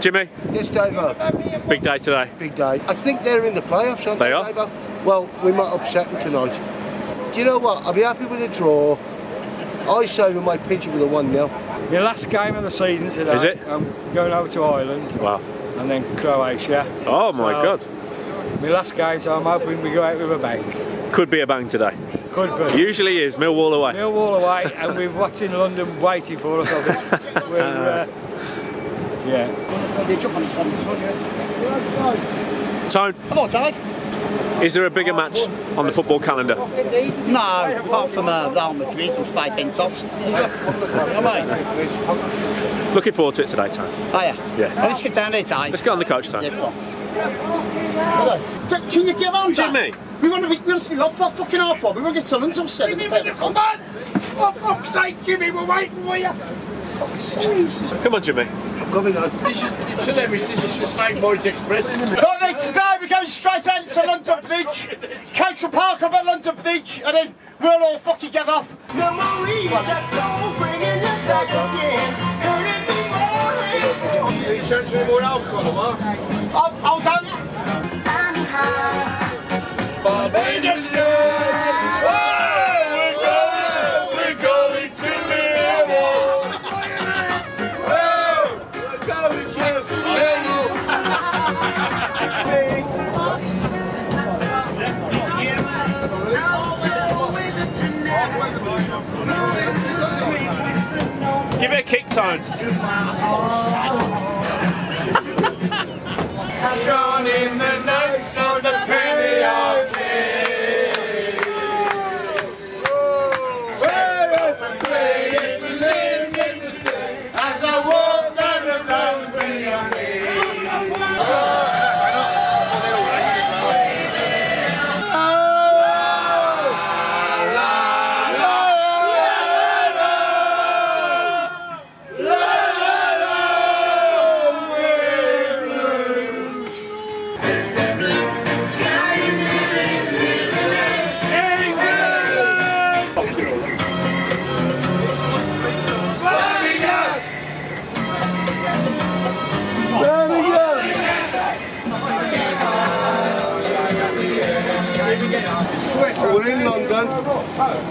Jimmy? Yes, Davo. Big day today. Big day. I think they're in the playoffs, aren't they? They are. Davo? Well, we might upset them tonight. Do you know what? I'll be happy with a draw. I say we might pinch it with a 1-0. The last game of the season today. Is it? I'm going over to Ireland. Wow. And then Croatia. Oh, my God. My last game, so I'm hoping we go out with a bang. Could be a bang today. Could be. Usually is. Millwall away. Millwall away, and we've watched in London waiting for us, I think. We're, yeah. They jump on this one, yeah. Tone. Hello, Dave. Is there a bigger match on the football calendar? No, apart from Real Madrid, I'm staying bent out. Looking forward to it today, Tone. Oh, yeah. Yeah. Well, let's get down there, Tone. Let's get on the coach, Tone. Yeah, come on. Hello. So, can you get on, Jimmy? We want to be off for fucking half one. We want to get to London till 7. Jimmy, will you come on? For fuck's sake, Jimmy, we're waiting for you. Fuck's sake. Come on, Jimmy. It's hilarious, this is the Snake Boys Express, isn't it? Not there today, we're going straight out to London Bridge. Council Park up at London Bridge, and then we'll all fucking get off. No more reasons that don't bring it back again. Hurting me more reasons. You sense me more alcohol, huh? Hold on. Barbados girl. Give it a kick, Tone. Gone in the night of the penny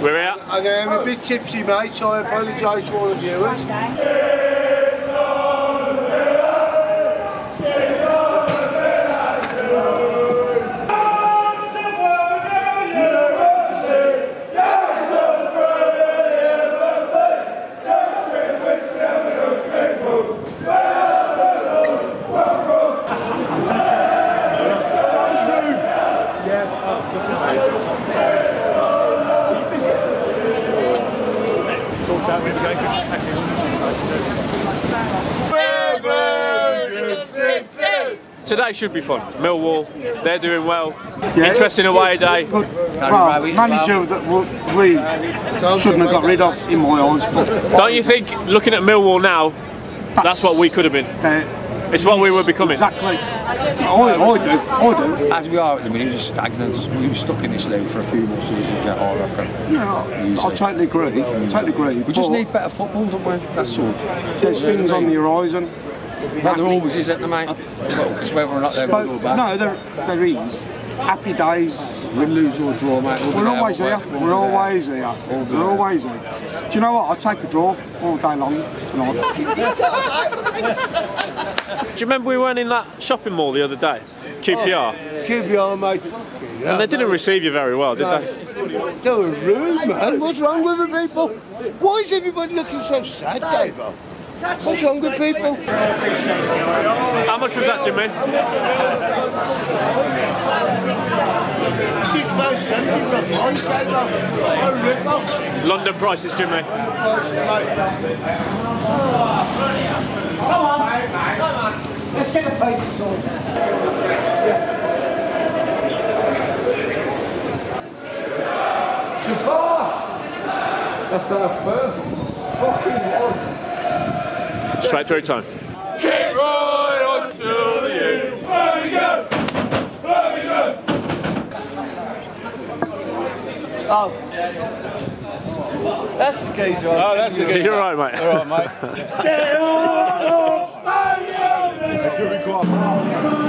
We're out. And I'm a bit tipsy, mate, so I apologise to all the viewers. Today should be fun. Millwall, they're doing well. Yeah. Interesting away day. Good. Well, manager that we shouldn't have got rid of in my eyes. But don't you think, looking at Millwall now, that's what we could have been? It's what we were becoming. Exactly. I do. As we are at the minute, we're just stagnant. We were stuck in this league for a few more seasons. Yeah, I totally agree. We just need better football, don't we? That's all. There's things on the horizon. Well, there always is, isn't there, mate? Because whether or not they're going to go back. No, there is. Happy days. We lose or draw, mate. We're always here. We're always here. We're always here. Do you know what? I'll take a draw all day long tonight. Do you remember we went in that shopping mall the other day? QPR. QPR, mate. And they didn't receive you very well, did they? They were rude, man. What's wrong with the people? Why is everybody looking so sad, Dave? What's wrong with people? How much was that, Jimmy? 6 pounds 70. London prices, Jimmy. Come on, let's get the plates sorted. That's our first fucking one. Straight through time. Keep right on till the end. There we go! There we go! Oh. That's the geezer. Oh, that's the geezer. You're alright, mate. Alright, mate. Get right on! It could be quite hard.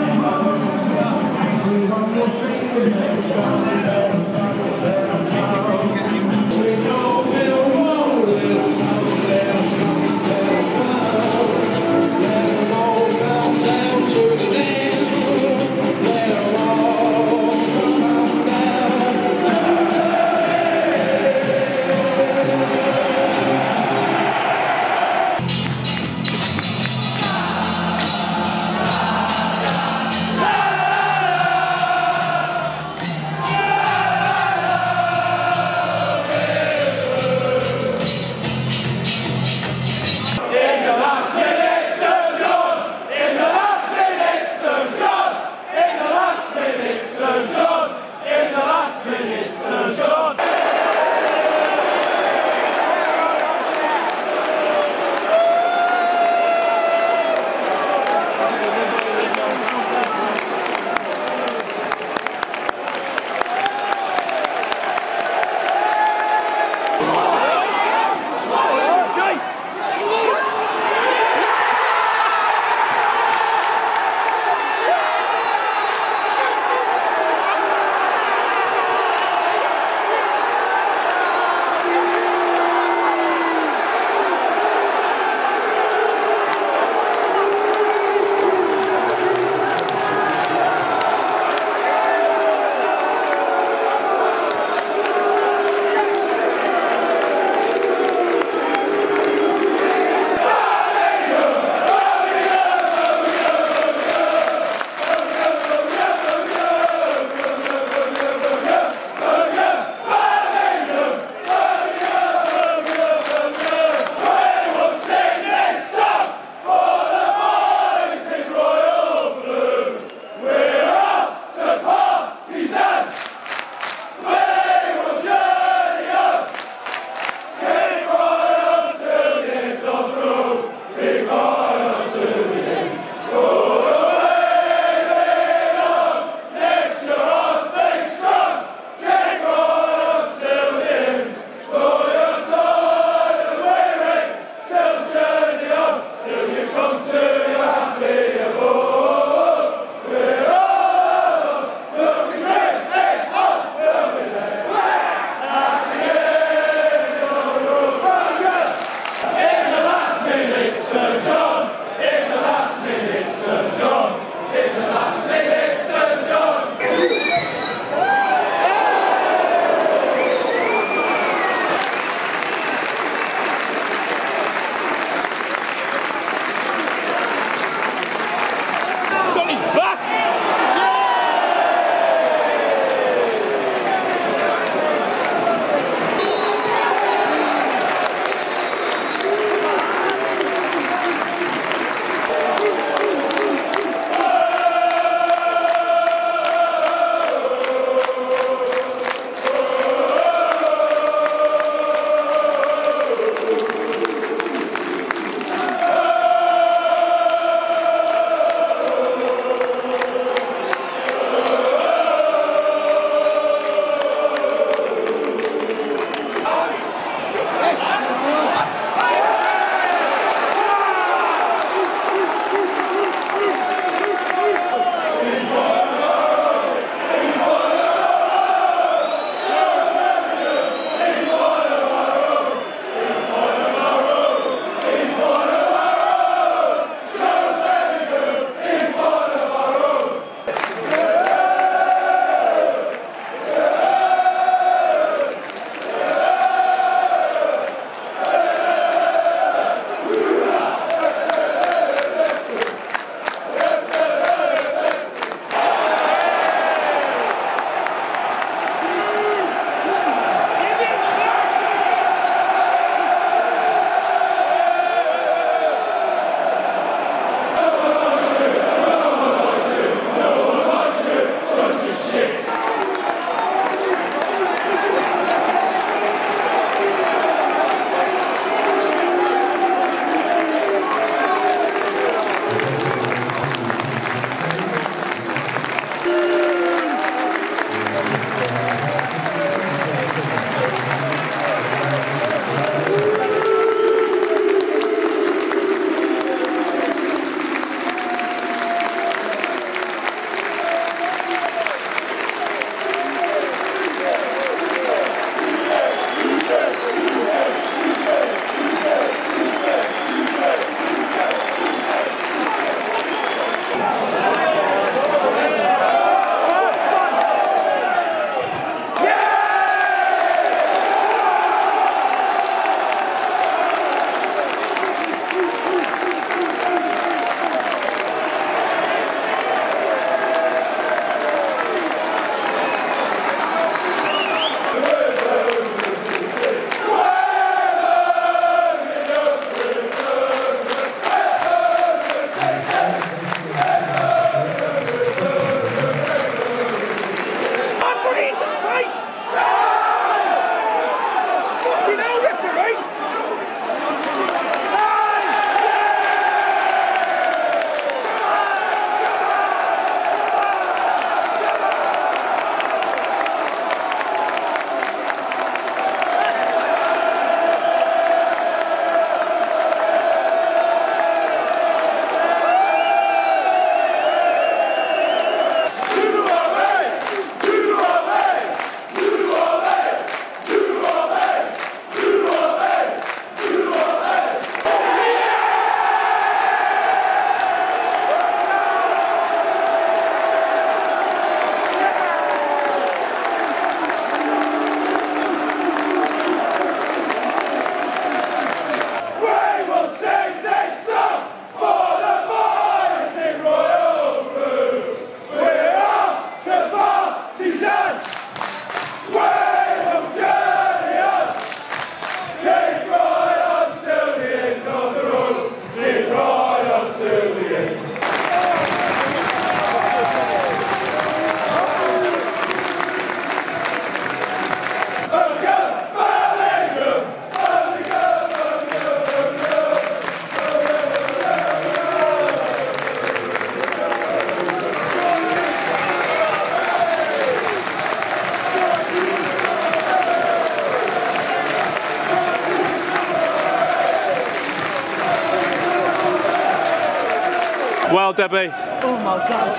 well, Debbie? Oh my God,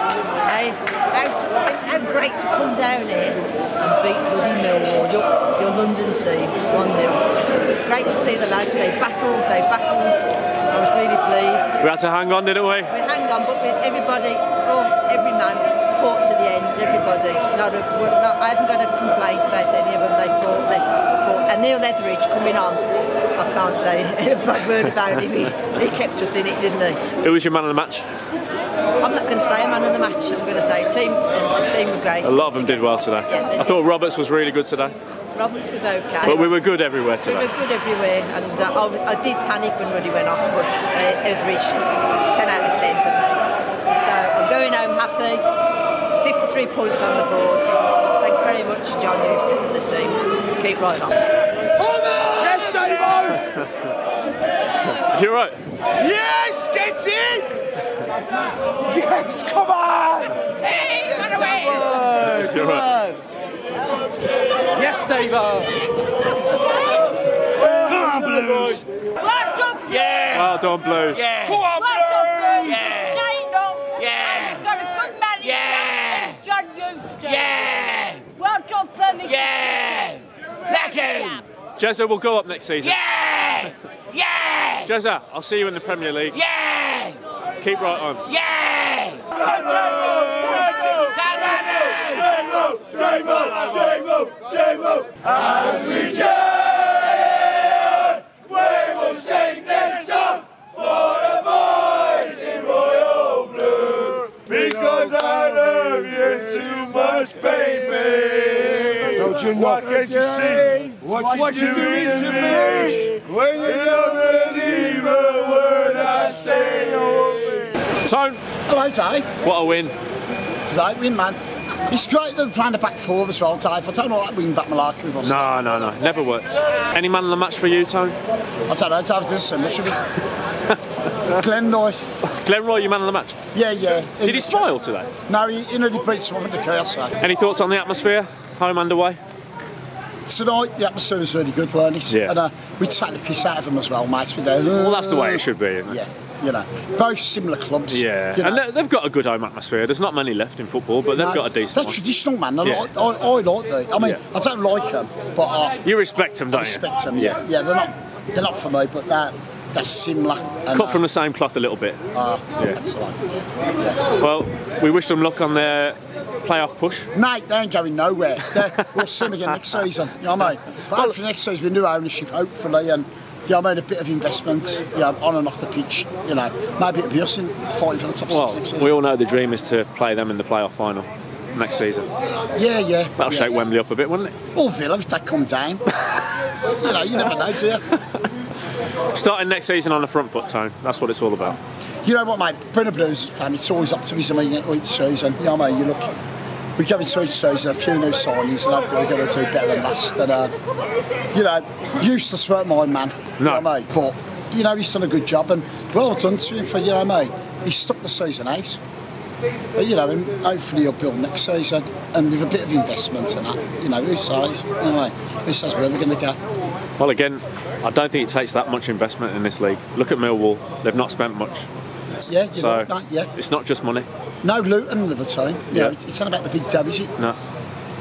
how great to come down here and beat Millwall, your London team, 1-0. Great to see the lads, they battled. I was really pleased. We had to hang on, didn't we? We hang on, but with everybody, every man fought to the end, everybody. I haven't got a complaint about any of them, they fought. And Neil Etheridge coming on. I can't say a bad word about him. He kept us in it, didn't he? Who was your man of the match? I'm not going to say a man of the match. I'm going to say the team were great. A lot of them did well today. Yeah, I thought Roberts was really good today. Roberts was okay. But we were good everywhere today. We were good everywhere, and I did panic when Ruddy went off, but Etheridge, 10 out of 10 for me. So I'm going home happy. 53 points on the board. Thanks very much, John Eustace and the team. Keep right on. You're right. Yes, get in! Yes, come on! Hey, yes, Davo! Come on! Yes, Davo! Come on, Blues! Well done, Blues! Yeah! Well done, Blues! Yeah! Come on, Blues! Yeah! Stand up! Yeah! You've got a good man in there, John Eustace! Yeah! Well done, Birmingham! Yeah! Thank you! Jezza will go up next season. Yeah! Yeah! Jezza, I'll see you in the Premier League. Yeah! Keep right on. Yeah! As we chant, we will sing this song for the boys in royal blue. Because I love you too much, baby. Don't you know? Why can't you sing? What you mean to me when you don't believe a word I say? Tone. Hello, Ty. What a win. Right win, man. It's great that we're playing a back four as well, Ty. I don't know that wing back malarkey with us. No, no, no. Never works. Any man in the match for you, Tone? I don't know, Ty. There's so much of it. Glenroy. Glenroy, your man of the match? Yeah, yeah. Did he smile today? No, he nearly beat someone in the curse. Any thoughts on the atmosphere, home and away? Tonight, the atmosphere was really good, weren't it? Yeah. And we sat the piss out of them as well, mates. Well, that's the way it should be, isn't it? Yeah, you know, both similar clubs. Yeah, you know. And they've got a good home atmosphere. There's not many left in football, but they've got a decent one. They're traditional, man. Yeah. I like them. I mean, I don't like them, but... you respect them, don't you? Respect them, yeah. Yeah, they're not for me, but they're similar. And, cut from the same cloth a little bit. That's right. Yeah. Well, we wish them luck on their... playoff push? Mate, they ain't going nowhere. We'll see them again next season, you know what I mean? But hopefully next season with new ownership, hopefully, and you know what I mean, a bit of investment, you know, on and off the pitch, you know, maybe it'll be us in fighting for the top six next season. We all know the dream is to play them in the playoff final next season. Yeah, yeah. That'll shake Wembley up a bit, wouldn't it? Or Villa, if they come down. You know, you never know, do you? Starting next season on the front foot, Tone, that's what it's all about. You know what, mate, being a Blues fan, it's always optimism each season, you know what I mean, you look... We're going to each season, a few new signings, and hopefully we're going to do better than last. And, you know, Eustace weren't my man, you know what I mean? But, you know, he's done a good job, and well done to him for, you know what I mean, he stuck the season out. But, you know, and hopefully he'll build next season, and with a bit of investment and that, you know, who says, you know what I mean, who says where we're going to go. Well, again, I don't think it takes that much investment in this league. Look at Millwall, they've not spent much. Yeah, you know, it's not just money. No Luton, Liverpool. Yeah, it's not about the big dab, is it? No.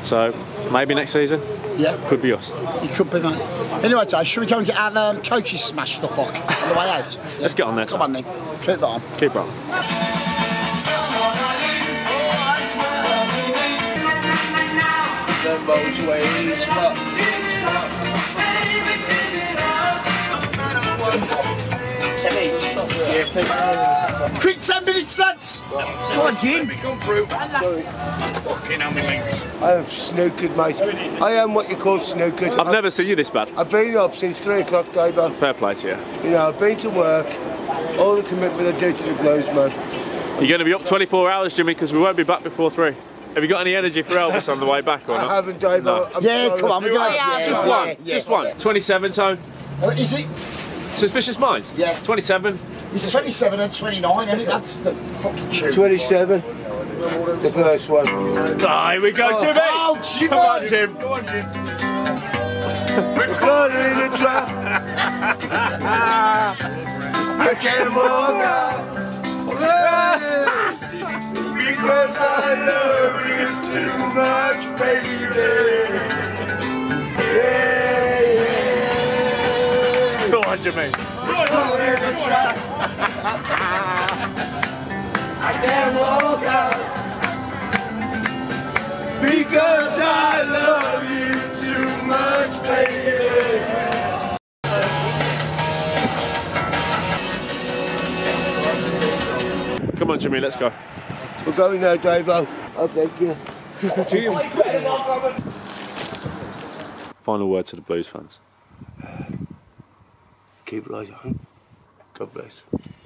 So maybe next season. Yeah, could be us. It could be, mate. Anyway, Dave, should we go and get our coaches smashed the fuck on the way out? Yeah. Let's get on there. Come on, then. Keep that on. Keep it on. Quick 10 minutes, lads! Come on, Jim! I have snookered, mate. I am what you call snookered. I've never seen you this bad. I've been up since 3 o'clock, Davo. Fair play to you. You know, I've been to work, all the commitment I do to the Blues, man. You're going to be up 24 hours, Jimmy, because we won't be back before 3. Have you got any energy for Elvis on the way back or not? I haven't, Dave. No. Yeah, come on, we're going. Just one, just one. 27, Tone. Is it? Suspicious Minds? Yeah. 27. It's 27 and 29, isn't it? That's the fucking truth. 27. The first one. Oh, here we go, Jimmy! Oh, Jimmy! Come on, Jim. Come on, Jim. We're caught in a trap. I can't walk out. too much, baby. Yeah, yeah. Go on, Jimmy. I can't walk out because I love you too much, baby. Come on, Jimmy, let's go. We're going now, Davo. Oh, thank you. Final word to the Blues fans. Keep right on. God bless.